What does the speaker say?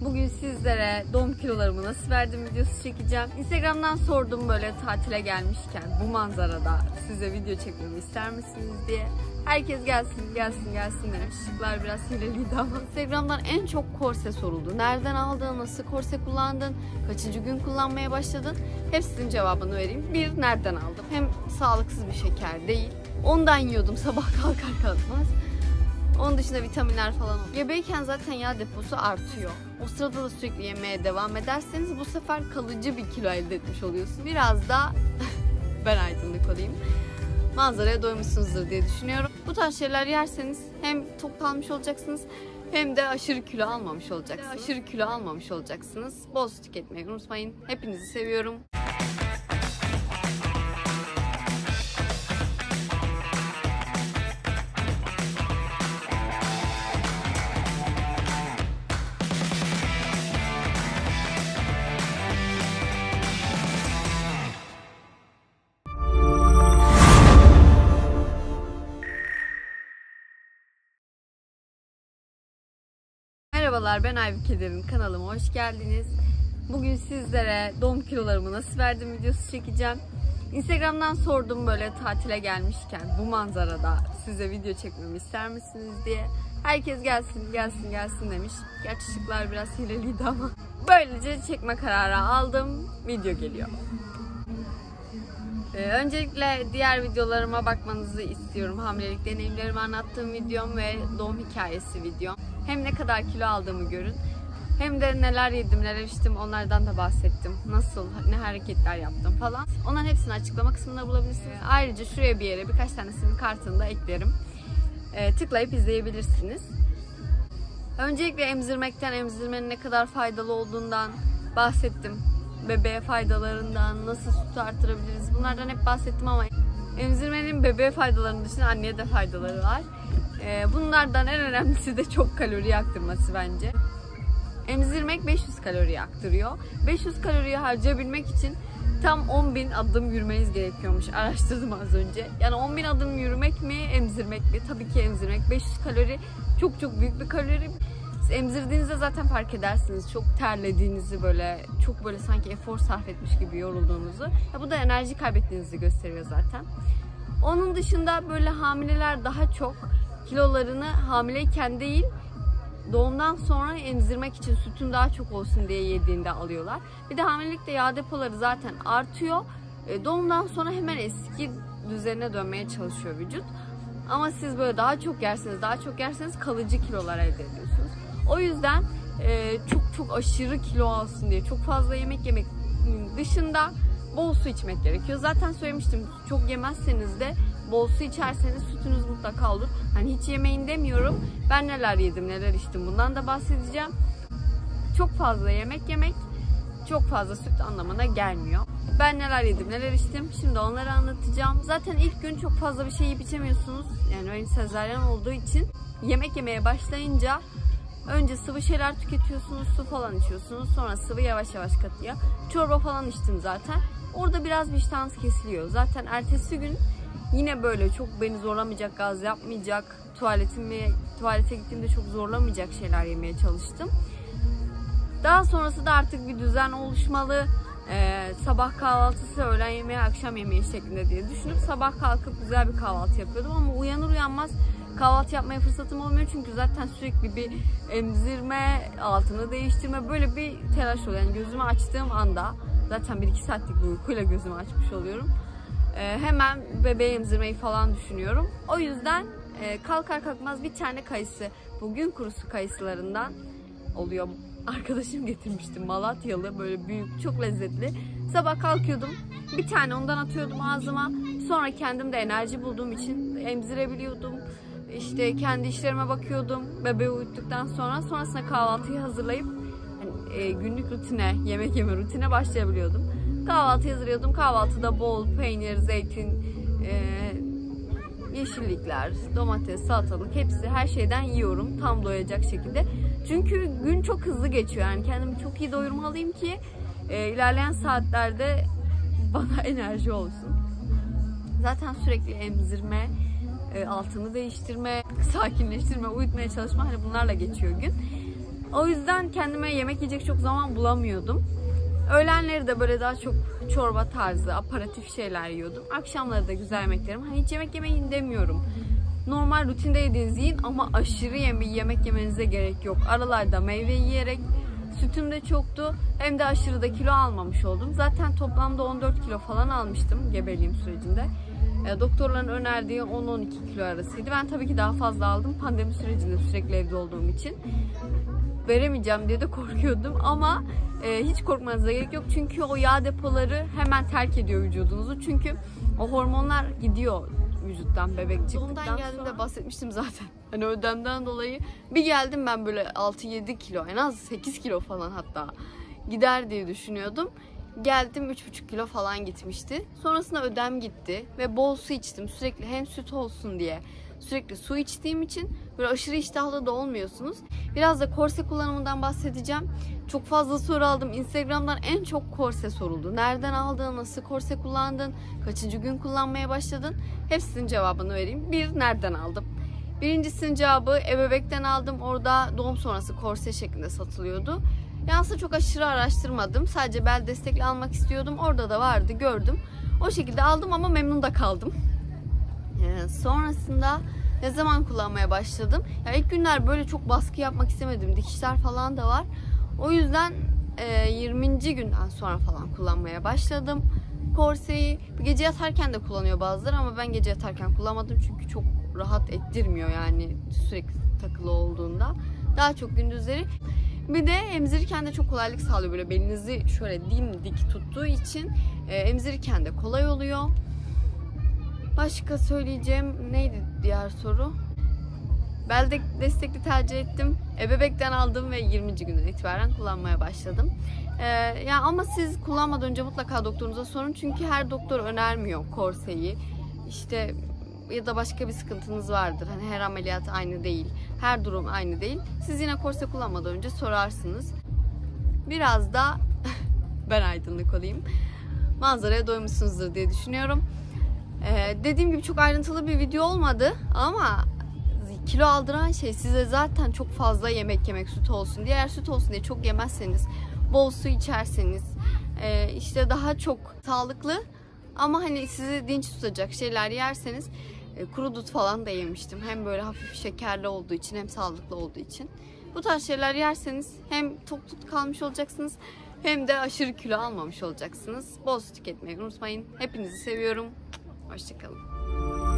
Bugün sizlere doğum kilolarımı nasıl verdim videosu çekeceğim. Instagram'dan sordum böyle tatile gelmişken bu manzarada size video çekmemi ister misiniz diye. Herkes gelsin demiş. Şıklar biraz hileliydi ama. Instagram'dan en çok korse soruldu. Nereden aldın, nasıl korse kullandın, kaçıncı gün kullanmaya başladın? Hepsinin cevabını vereyim. Bir, nereden aldım? Hem sağlıksız bir şeker değil. Ondan yiyordum sabah kalkar kalkmaz. Onun dışında vitaminler falan oluyor. Gebeyken zaten yağ deposu artıyor. O sırada da sürekli yemeye devam ederseniz bu sefer kalıcı bir kilo elde etmiş oluyorsun. Biraz da ben aydınlık olayım. Manzaraya doymuşsunuzdur diye düşünüyorum. Bu tarz şeyler yerseniz hem tok kalmış olacaksınız hem de aşırı kilo almamış olacaksınız. Bol su tüketmeyi unutmayın. Hepinizi seviyorum. Merhabalar, ben Aybüke Derin, kanalıma hoş geldiniz. Bugün sizlere doğum kilolarımı nasıl verdim videosu çekeceğim. Instagram'dan sordum böyle tatile gelmişken bu manzarada size video çekmemi ister misiniz diye. Herkes gelsin demiş. Gerçi şıklar biraz hileliydi ama. Böylece çekme kararı aldım. Video geliyor. Öncelikle diğer videolarıma bakmanızı istiyorum. Hamilelik deneyimlerimi anlattığım videom ve doğum hikayesi videom. Hem ne kadar kilo aldığımı görün, hem de neler yedim, neler içtim, onlardan da bahsettim. Nasıl, ne hareketler yaptım falan. Onların hepsini açıklama kısmında bulabilirsiniz. Ayrıca şuraya bir yere birkaç tanesinin kartını da eklerim. Tıklayıp izleyebilirsiniz. Öncelikle emzirmekten, emzirmenin ne kadar faydalı olduğundan bahsettim. Bebeğe faydalarından, nasıl sütü artırabiliriz, bunlardan hep bahsettim ama emzirmenin bebeğe faydalarının dışında anneye de faydaları var. Bunlardan en önemlisi de çok kalori yaktırması bence. Emzirmek 500 kalori yaktırıyor. 500 kaloriyi harcayabilmek için tam 10.000 adım yürümeniz gerekiyormuş. Araştırdım az önce. Yani 10.000 adım yürümek mi, emzirmek mi? Tabii ki emzirmek. 500 kalori çok büyük bir kalori. Siz emzirdiğinizde zaten fark edersiniz. Çok terlediğinizi, böyle çok böyle sanki efor sarf etmiş gibi yorulduğunuzu. Ya bu da enerji kaybettiğinizi gösteriyor zaten. Onun dışında böyle hamileler daha çok kilolarını hamileyken değil, doğumdan sonra emzirmek için sütün daha çok olsun diye yediğinde alıyorlar. Bir de hamilelikte yağ depoları zaten artıyor. Doğumdan sonra hemen eski düzenine dönmeye çalışıyor vücut. Ama siz böyle daha çok yerseniz, kalıcı kilolar elde ediyorsunuz. O yüzden çok aşırı kilo alsın diye çok fazla yemek dışında bol su içmek gerekiyor. Zaten söylemiştim, çok yemezseniz de bol su içerseniz sütünüz mutlaka olur. Hani hiç yemeyin demiyorum. Ben neler yedim, neler içtim, bundan da bahsedeceğim. Çok fazla yemek çok fazla süt anlamına gelmiyor. Ben neler yedim, neler içtim, şimdi onları anlatacağım. Zaten ilk gün çok fazla bir şey yiyip içemiyorsunuz. Yani benim sezaryen olduğu için yemek yemeye başlayınca önce sıvı şeyler tüketiyorsunuz, su falan içiyorsunuz. Sonra sıvı yavaş katıyor. Çorba falan içtim zaten. Orada biraz bir iştahınız kesiliyor. Zaten ertesi gün yine böyle çok beni zorlamayacak, gaz yapmayacak, tuvalete gittiğimde çok zorlamayacak şeyler yemeye çalıştım. Daha sonrası da artık bir düzen oluşmalı. Sabah kahvaltısı, öğlen yemeği, akşam yemeği şeklinde diye düşünüp sabah kalkıp güzel bir kahvaltı yapıyordum ama uyanır uyanmaz kahvaltı yapmaya fırsatım olmuyor çünkü zaten sürekli bir emzirme, altını değiştirme, böyle bir telaş oluyor. Yani gözümü açtığım anda zaten 1-2 saatlik bir uykuyla gözümü açmış oluyorum. Hemen bebeği emzirmeyi falan düşünüyorum. O yüzden kalkar kalkmaz bir tane kayısı, bugün kurusu kayısılarından oluyor. Arkadaşım getirmişti, Malatyalı, böyle büyük, çok lezzetli. Sabah kalkıyordum, bir tane ondan atıyordum ağzıma. Sonra kendim de enerji bulduğum için emzirebiliyordum. İşte kendi işlerime bakıyordum bebeği uyuttuktan sonra. Sonrasında kahvaltıyı hazırlayıp günlük rutine, yemek yeme rutine başlayabiliyordum. Kahvaltı hazırlıyordum. Kahvaltıda bol peynir, zeytin, yeşillikler, domates, salatalık, hepsi, her şeyden yiyorum tam doyacak şekilde. Çünkü gün çok hızlı geçiyor. Yani kendimi çok iyi doyurmalıyım ki ilerleyen saatlerde bana enerji olsun. Zaten sürekli emzirme, altını değiştirme, sakinleştirme, uyutmaya çalışma, hani bunlarla geçiyor gün. O yüzden kendime yemek yiyecek çok zaman bulamıyordum. Öğlenleri de böyle daha çok çorba tarzı, aparatif şeyler yiyordum. Akşamları da güzel yemeklerim. Hani hiç yemek yemeyin demiyorum. Normal rutinde yediğiniz yiyin ama aşırı yemek yemenize gerek yok. Aralarda meyve yiyerek, sütüm de çoktu. Hem de aşırı da kilo almamış oldum. Zaten toplamda 14 kilo falan almıştım gebeliğim sürecinde. Doktorların önerdiği 10-12 kilo arasıydı. Ben tabii ki daha fazla aldım. Pandemi sürecinde sürekli evde olduğum için. Veremeyeceğim diye de korkuyordum ama hiç korkmanıza gerek yok. Çünkü o yağ depoları hemen terk ediyor vücudunuzu. Çünkü o hormonlar gidiyor vücuttan bebek çıktıktan sonra. Geldiğimde bahsetmiştim zaten. Hani ödemden dolayı bir geldim ben böyle 6-7 kilo, en az 8 kilo falan hatta gider diye düşünüyordum. Geldim 3,5 kilo falan gitmişti. Sonrasında ödem gitti ve bol su içtim sürekli, hem süt olsun diye. Sürekli su içtiğim için böyle aşırı iştahlı da olmuyorsunuz. Biraz da korse kullanımından bahsedeceğim. Çok fazla soru aldım. Instagram'dan en çok korse soruldu. Nereden aldın, nasıl korse kullandın, kaçıncı gün kullanmaya başladın? Hepsinin cevabını vereyim. Bir, nereden aldım? Birincisinin cevabı Ebebek'ten aldım. Orada doğum sonrası korse şeklinde satılıyordu. Yansı çok aşırı araştırmadım. Sadece bel destekli almak istiyordum. Orada da vardı, gördüm. O şekilde aldım ama memnun da kaldım. Sonrasında ne zaman kullanmaya başladım? Ya ilk günler böyle çok baskı yapmak istemedim. Dikişler falan da var. O yüzden 20. günden sonra falan kullanmaya başladım. Korseyi gece yatarken de kullanıyor bazıları ama ben gece yatarken kullanmadım. Çünkü çok rahat ettirmiyor yani sürekli takılı olduğunda. Daha çok gündüzleri. Bir de emzirirken de çok kolaylık sağlıyor. Böyle belinizi şöyle dimdik tuttuğu için emzirirken de kolay oluyor. Başka söyleyeceğim neydi diğer soru? Bel destekli tercih ettim. Ebebek'ten aldım ve 20. günden itibaren kullanmaya başladım. Yani ama siz kullanmadan önce mutlaka doktorunuza sorun. Çünkü her doktor önermiyor korseyi. İşte ya da başka bir sıkıntınız vardır. Hani her ameliyat aynı değil. Her durum aynı değil. Siz yine korse kullanmadan önce sorarsınız. Biraz da ben aydınlık olayım. Manzaraya doymuşsunuzdur diye düşünüyorum. Dediğim gibi çok ayrıntılı bir video olmadı ama kilo aldıran şey size zaten çok fazla yemek, süt olsun diye. Eğer süt olsun diye çok yemezseniz, bol su içerseniz işte daha çok sağlıklı ama hani sizi dinç tutacak şeyler yerseniz, kuru dut falan da yemiştim. Hem böyle hafif şekerli olduğu için hem sağlıklı olduğu için. Bu tarz şeyler yerseniz hem tok kalmış olacaksınız hem de aşırı kilo almamış olacaksınız. Bol su tüketmeyi unutmayın. Hepinizi seviyorum. Hoşçakalın.